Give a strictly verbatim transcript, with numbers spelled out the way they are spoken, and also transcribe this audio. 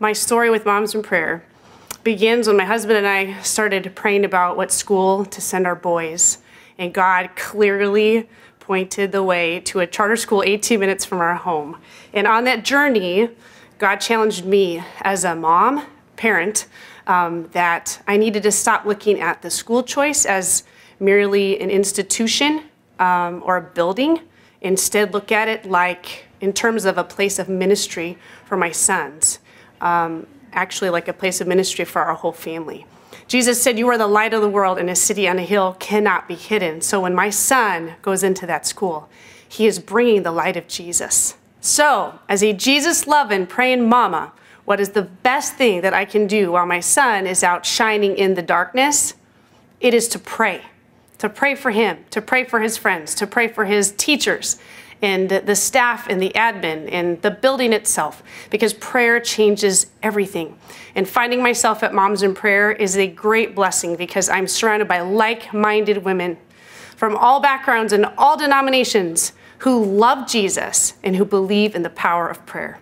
my story with Moms in Prayer begins when my husband and I started praying about what school to send our boys. And God clearly pointed the way to a charter school eighteen minutes from our home. And on that journey, God challenged me as a mom, parent, um, that I needed to stop looking at the school choice as merely an institution um, or a building. Instead, look at it like in terms of a place of ministry for my sons. Um, actually, like a place of ministry for our whole family. Jesus said, "You are the light of the world, and a city on a hill cannot be hidden." So when my son goes into that school, he is bringing the light of Jesus. So as a Jesus-loving, praying mama, what is the best thing that I can do while my son is out shining in the darkness? It is to pray, to pray for him, to pray for his friends, to pray for his teachers, and the staff and the admin and the building itself, because prayer changes everything. And finding myself at Moms in Prayer is a great blessing because I'm surrounded by like-minded women from all backgrounds and all denominations who love Jesus and who believe in the power of prayer.